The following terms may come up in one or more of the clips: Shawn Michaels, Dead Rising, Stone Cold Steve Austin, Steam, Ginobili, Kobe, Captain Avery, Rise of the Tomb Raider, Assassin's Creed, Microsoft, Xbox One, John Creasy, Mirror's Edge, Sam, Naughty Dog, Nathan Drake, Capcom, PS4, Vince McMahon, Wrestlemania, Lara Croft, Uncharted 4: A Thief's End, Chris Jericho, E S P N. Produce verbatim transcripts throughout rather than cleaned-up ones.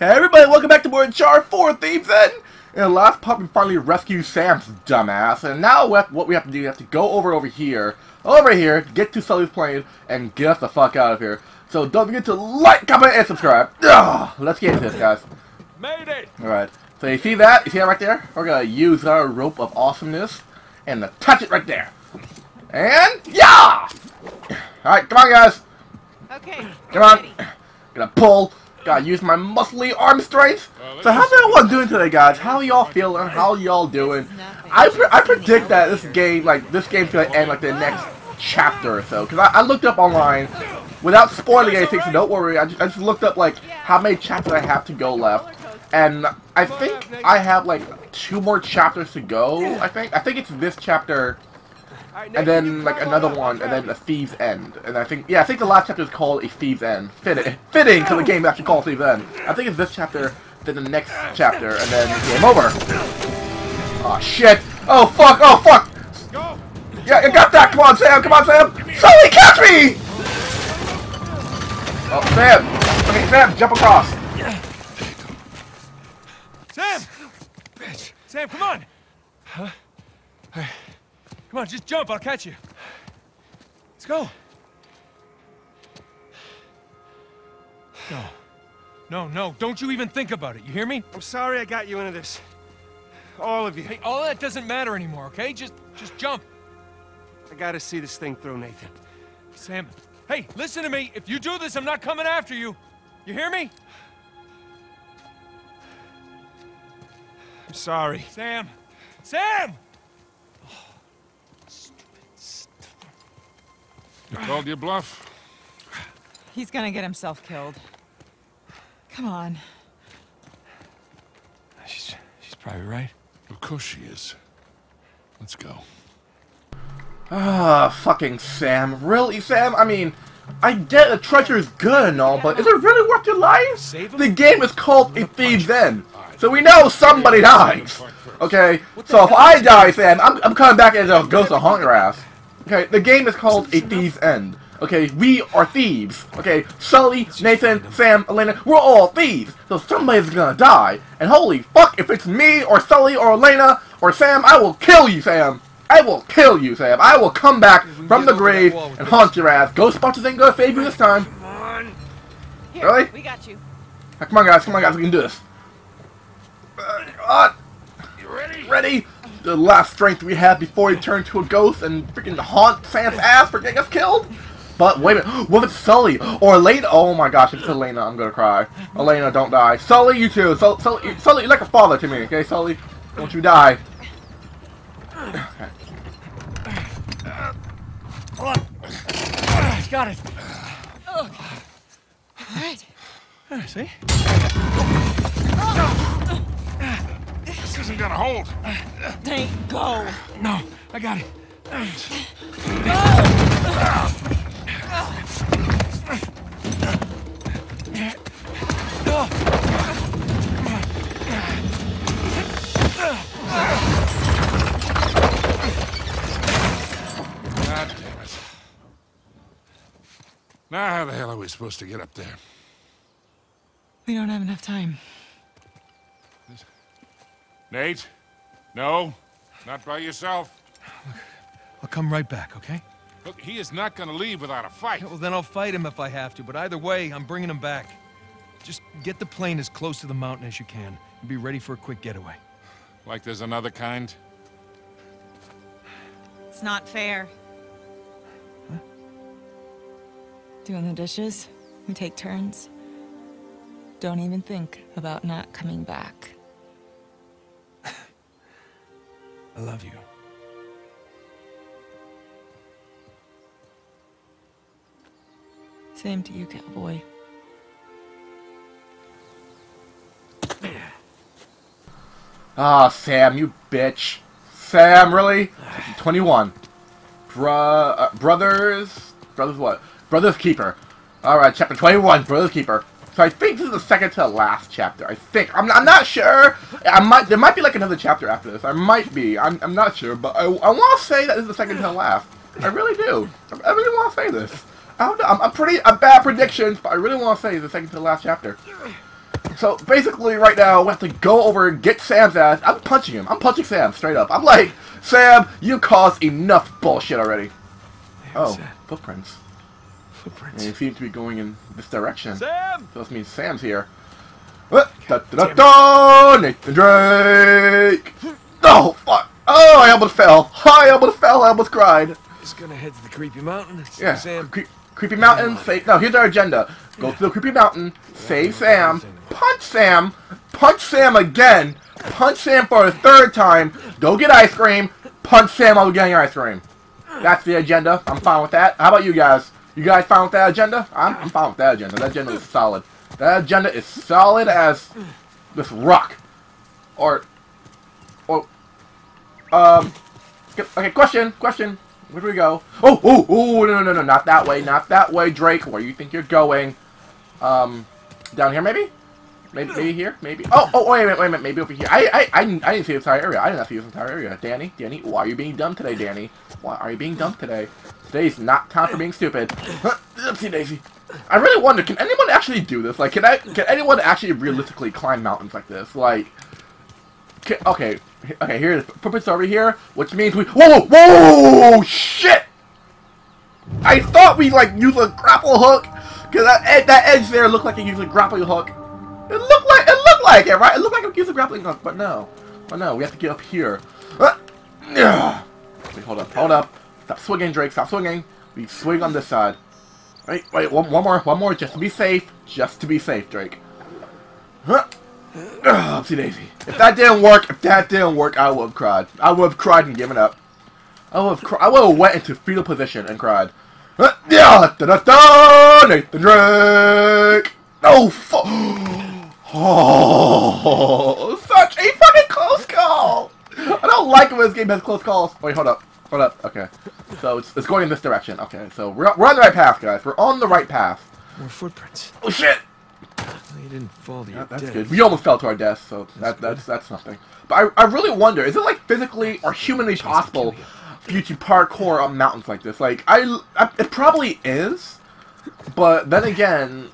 Hey everybody, welcome back to more Uncharted four: A Thief's End! And last part we finally rescued Sam's dumbass, and now we have, what we have to do, we have to go over over here, over here, get to Sully's plane, and get us the fuck out of here. So don't forget to like, comment, and subscribe. Ugh, let's get into this, guys. Made it! Alright, so you see that? You see that right there? We're gonna use our rope of awesomeness, and attach it right there. And, yeah! Alright, come on guys! Okay, come on. Ready. Gonna pull. Gotta use my muscly arm strength. Uh, so how's everyone doing today, guys? How y'all feeling? How y'all doing? I pre I predict that this game, like this game's gonna end like the next chapter or so. Cause I, I looked up online, without spoiling anything. So don't worry. I just, I just looked up like how many chapters I have to go left, and I think I have like two more chapters to go. I think I think it's this chapter, and then like another one, and then A Thief's End, and I think yeah, I think the last chapter is called A Thief's End. Fitting, fitting, because the game actually called Thief's End. I think it's this chapter, then the next chapter, and then game over. Oh shit! Oh fuck! Oh fuck! Yeah, I got that. Come on, Sam! Come on, Sam! Sully, catch me! Oh, Sam! I mean, Sam, jump across. Sam! Bitch! Sam, come on! Huh? Hey. Come on, just jump, I'll catch you. Let's go. No. No, no, don't you even think about it, you hear me? I'm sorry I got you into this. All of you. Hey, all of that doesn't matter anymore, okay? Just, just jump. I gotta see this thing through, Nathan. Sam, hey, listen to me. If you do this, I'm not coming after you. You hear me? I'm sorry. Sam! Sam! I called your bluff. He's gonna get himself killed. Come on. She's, she's probably right. Of course she is. Let's go. Ah, fucking Sam. Really, Sam? I mean, I get a treasure is good and all, but is it really worth your life? Save the game is called A Thief's End, so we know somebody dies. Okay, so if I die, Sam, I'm, I'm coming back as a ghost to haunt your ass. Okay, the game is called A Thief's End. Okay, we are thieves. Okay, Sully, Nathan, Sam, Elena, we're all thieves. So somebody's gonna die. And holy fuck, if it's me or Sully or Elena or Sam, I will kill you, Sam. I will kill you, Sam. I will come back from the grave and haunt your ass. Ghostbusters ain't gonna save you this time. Come on. Here, really? We got you. Right, come on, guys. Come on, guys. We can do this. Uh, uh, you ready? Ready? The last strength we had before he turned to a ghost and freaking haunt Sam's ass for getting us killed? But wait a minute, what if it's Sully? Or Elena? Oh my gosh, it's Elena, I'm gonna cry. Elena, don't die. Sully, you too. Sully, Sully, Sully, you're like a father to me, okay, Sully? Don't you die. Okay. Got it. Alright. Alright, see? Oh. This isn't gonna hold. Dang, go. No, I got it. God damn it. Now how the hell are we supposed to get up there? We don't have enough time. Nate? No, not by yourself. Look, I'll come right back, okay? Look, he is not gonna leave without a fight. Yeah, well, then I'll fight him if I have to, but either way, I'm bringing him back. Just get the plane as close to the mountain as you can, and be ready for a quick getaway. Like there's another kind? It's not fair. Huh? Doing the dishes, we take turns. Don't even think about not coming back. I love you. Same to you, cowboy. Ah, Sam, you bitch. Sam, really? twenty-one. Bruh, uh, brothers... Brothers what? Brothers Keeper. Alright, chapter twenty-one, Brothers Keeper. So I think this is the second to the last chapter. I think. I'm, I'm not sure. I might. There might be like another chapter after this. I might be. I'm, I'm not sure. But I, I want to say that this is the second to the last. I really do. I really want to say this. I don't know. I'm, I'm pretty. I'm bad predictions, but I really want to say it's the second to the last chapter. So basically right now we have to go over and get Sam's ass. I'm punching him. I'm punching Sam straight up. I'm like, Sam, you caused enough bullshit already. Oh, footprints. Footprints. They seem to be going in this direction. Sam! So this means Sam's here. Da, da, da, da, Nathan Drake! Oh, fuck! Oh, I almost fell! I almost fell! I almost cried! Just gonna head to the creepy mountain. Yeah, Sam. Cre creepy mountain, save... No, here's our agenda. Go yeah. to the creepy mountain, save Sam, punch Sam, punch Sam again, punch Sam for a third time, go get ice cream, punch Sam while we're getting ice cream. That's the agenda. I'm fine with that. How about you guys? You guys fine with that agenda? I'm, I'm fine with that agenda. That agenda is solid. That agenda is solid as this rock. Or... Or... Um... Okay, question, question. Where do we go? Oh, oh, oh, no, no, no, not that way, not that way, Drake. Where you think you're going? Um, down here, maybe? Maybe, maybe here? Maybe? Oh, oh, wait a minute, wait a minute, maybe over here. I, I, I didn't see this entire area. I did not see this entire area. Danny, Danny, why are you being dumb today, Danny? Why are you being dumb today? Today's not time for being stupid. Oopsie daisy. I really wonder, can anyone actually do this? Like, can I, can anyone actually realistically climb mountains like this? Like, can, okay, okay, here it is. Footprints over here, which means we- Whoa, whoa, shit! I thought we, like, used a grapple hook, because that, ed that edge there looked like it used a grappling hook. It looked like, it looked like it, right? It looked like it used a grappling hook, but no. But no, we have to get up here. Uh, wait, hold up, hold up. Stop swinging, Drake, stop swinging. We swing on this side. Wait, wait, one, one more, one more, just to be safe. Just to be safe, Drake. Huh? Ugh, oopsie daisy. If that didn't work, if that didn't work, I would have cried. I would have cried and given up. I would have, I would have went into fetal position and cried. Huh? Yeah, da da da, Nathan Drake. Oh, fuck. Oh, such a fucking close call. I don't like it when this game has close calls. Wait, hold up. Hold up, okay. So it's, it's going in this direction. Okay, so we're, we're on the right path, guys. We're on the right path. More footprints. Oh, shit! Well, you didn't fall to yeah, your that's death. Good. We almost fell to our death, so that's that, that's, that's something. But I, I really wonder, is it like physically or humanly possible for you to parkour on mountains like this? Like, I, I it probably is, but then again,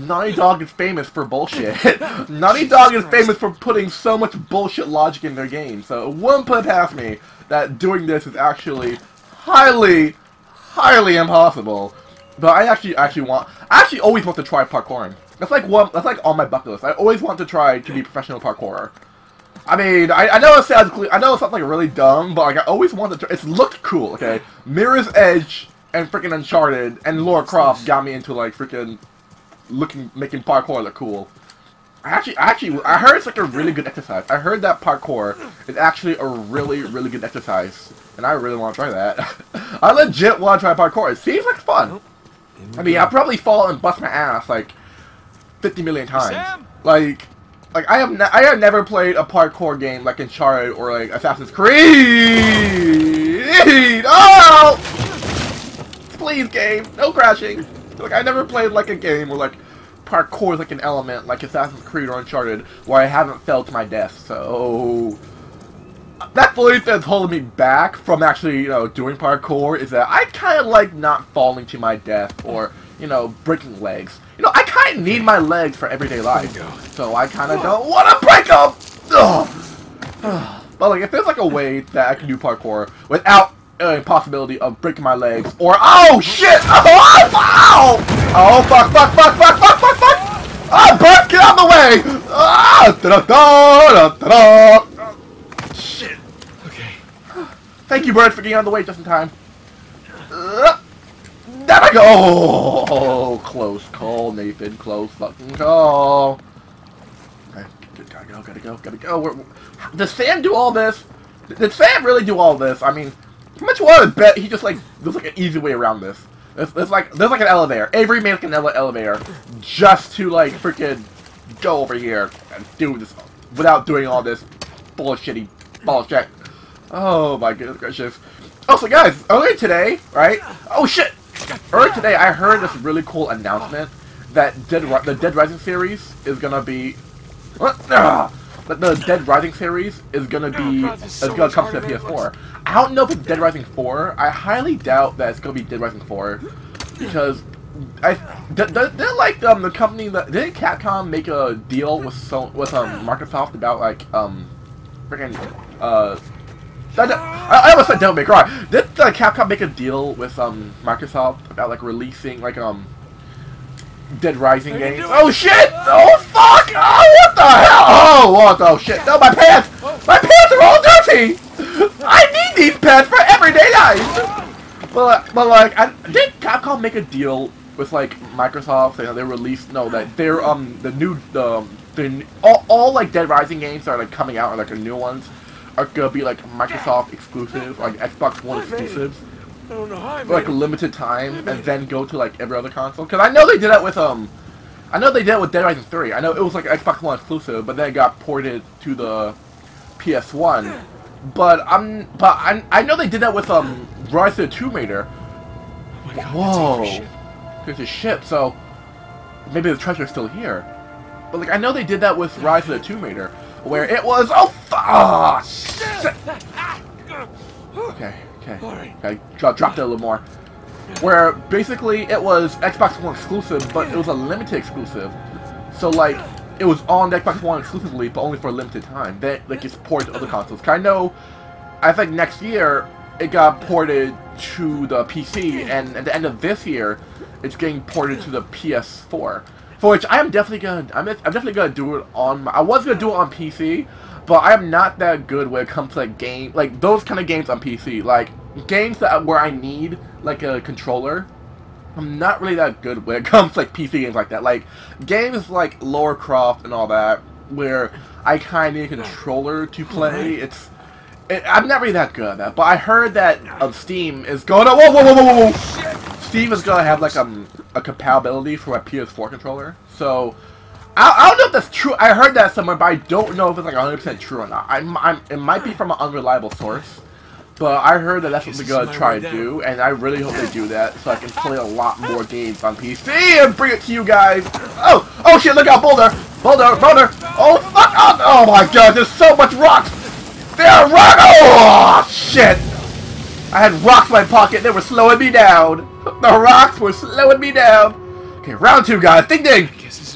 Naughty Dog is famous for bullshit. Naughty Dog is famous for putting so much bullshit logic in their game, so it wouldn't put past me that doing this is actually highly, highly impossible. But I actually, actually want, I actually always want to try parkouring. That's like one, that's like on my bucket list. I always want to try to be a professional parkourer. I mean, I, I know it sounds, I know it sounds like really dumb, but like I always want to try. It's looked cool, okay? Mirror's Edge and freaking Uncharted and Lara Croft got me into like freaking looking, making parkour look cool. I actually, I actually, I heard it's like a really good exercise. I heard that parkour is actually a really, really good exercise, and I really want to try that. I legit want to try parkour. It seems like fun. I mean, I'll probably fall and bust my ass like fifty million times. Sam? Like, like I have, I have never played a parkour game like Uncharted or like Assassin's Creed. Oh, please, game, no crashing. Like, I never played like a game where like parkour is like an element, like Assassin's Creed or Uncharted, where I haven't fell to my death, so... That's the only thing that's holding me back from actually, you know, doing parkour, is that I kind of like not falling to my death, or, you know, breaking legs. You know, I kind of need my legs for everyday life, so I kind of don't want to break them! Ugh. But, like, if there's like a way that I can do parkour without the uh, possibility of breaking my legs, or... Oh, shit! Oh, oh, oh, fuck, fuck, fuck, fuck, fuck! Ah, Bert, get out of the way! Ah, da da da da da. Oh, shit. Okay. Thank you, Bert, for getting out of the way just in time. Uh, there we go. Oh, close call, Nathan. Close fucking call. Okay, gotta go, gotta go, gotta go. We're, we're, does Sam do all this? Did Sam really do all this? I mean, how much would I bet he just like there's like an easy way around this? There's, there's like there's like an elevator. Every man's an elevator just to like freaking go over here and do this without doing all this bullshitty bullshit. Oh my goodness gracious! Oh, so guys, earlier today, right? Oh shit! Earlier today, I heard this really cool announcement that Dead Ri the Dead Rising series is gonna be what? Ah! That the Dead Rising series is gonna be oh, is so gonna come to the P S four. I don't know if it's Dead Rising four. I highly doubt that it's gonna be Dead Rising four because I they're like um the company that didn't Capcom make a deal with so with um Microsoft about like um freaking uh that, I, I almost said don't make right did uh, Capcom make a deal with um Microsoft about like releasing like um Dead Rising games? Oh shit! Oh fuck! Oh what the hell! Oh what the shit! No, my pants! My pants are all dirty! I need these pants for everyday life. Well, uh, but like, I, did Capcom make a deal with like Microsoft? They, they released no that they're um the new um the all, all like Dead Rising games that are like coming out or like the new ones are gonna be like Microsoft exclusive, like Xbox One exclusives. Oh, no, for like a limited time, and then go to like every other console. Cause I know they did that with um, I know they did it with Dead Rising three. I know it was like an Xbox One exclusive, but then it got ported to the P S one. But I'm, but I, I know they did that with um, Rise of the Tomb Raider. Oh my God, whoa, there's a ship. So maybe the treasure's still here. But like I know they did that with Rise of the Tomb Raider, where it was oh, oh shit. Okay. Okay, right. Okay. Dro dropped it a little more. Where basically it was Xbox One exclusive, but it was a limited exclusive. So like, it was on the Xbox One exclusively, but only for a limited time. Then like it's ported to other consoles. I know, I think next year it got ported to the P C, and at the end of this year, it's getting ported to the P S four. For which I am definitely gonna, I'm, I'm definitely gonna do it on. My, I was gonna do it on P C. But I'm not that good when it comes to like game, like those kind of games on P C, like games that where I need like a controller. I'm not really that good when it comes to like P C games like that, like games like Lara Croft and all that, where I kind of need a controller to play. It's, it, I'm not really that good at that. But I heard that um, Steam is going to whoa whoa whoa whoa whoa. Steam is gonna have like um a compatibility for a P S four controller, so. I don't know if that's true. I heard that somewhere, but I don't know if it's like one hundred percent true or not. I'm, I'm, it might be from an unreliable source, but I heard that that's what they're gonna try to do, and I really hope they do that so I can play a lot more games on P C and bring it to you guys. Oh, oh shit! Look out, boulder, boulder, boulder! Oh fuck! Oh, oh my God! There's so much rocks. There are rocks. Oh shit! I had rocks in my pocket. They were slowing me down. The rocks were slowing me down. Okay, round two, guys. Ding ding.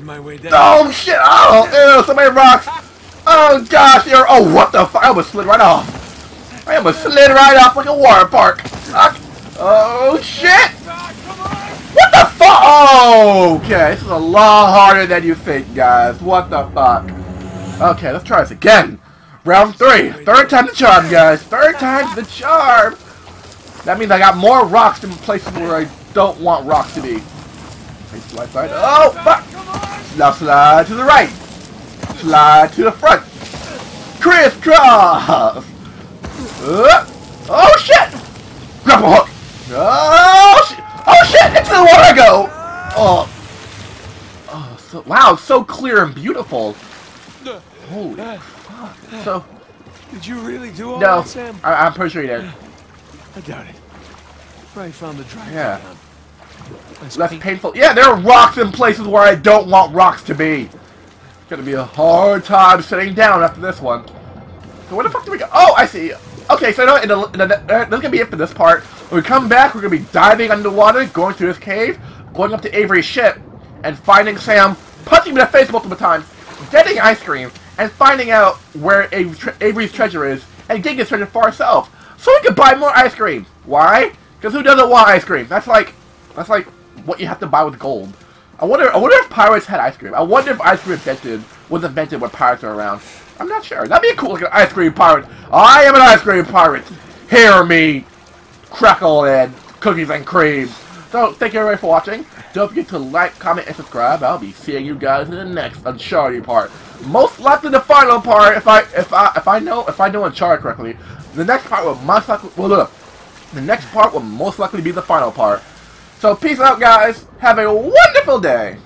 My way down. Oh shit! Oh, ew, so many rocks! Oh gosh! You're, oh, what the fuck! I almost slid right off. I almost slid right off like a water park. Fuck. Oh shit! What the fuck? Oh, okay, this is a lot harder than you think, guys. What the fuck? Okay, let's try this again. Round three. Third time the charm, guys. Third time's the charm. That means I got more rocks in places where I don't want rocks to be. Slide, slide. Oh fuck! Now slide to the right. Slide to the front. Crisscross. Uh, oh shit! Grab a hook. Oh shit! Oh shit! Into the water I go. Oh. Oh. So, wow, so clear and beautiful. Holy fuck! So. Did you really do all no, that, Sam? I, I'm pretty sure you did. I doubt it. Probably found the dry. Yeah. Down. Less painful. Yeah, there are rocks in places where I don't want rocks to be. It's gonna be a hard time sitting down after this one. So where the fuck do we go? Oh, I see. Okay, so no, in the, in the, uh, this is gonna be it for this part. When we come back, we're gonna be diving underwater, going through this cave, going up to Avery's ship, and finding Sam, punching me in the face multiple times, getting ice cream, and finding out where Avery's, tre Avery's treasure is, and getting his treasure for ourselves, so we can buy more ice cream. Why? Because who doesn't want ice cream? That's like. That's like what you have to buy with gold. I wonder. I wonder if pirates had ice cream. I wonder if ice cream invented was invented when pirates are around. I'm not sure. That'd be a cool looking ice cream pirate. I am an ice cream pirate. Hear me, crackle and cookies and cream. So thank you everybody for watching. Don't forget to like, comment, and subscribe. I'll be seeing you guys in the next Uncharted part. Most likely the final part, if I if I if I know if I know Uncharted correctly. The next part will most likely well look. The next part will most likely be the final part. So peace out, guys. Have a wonderful day.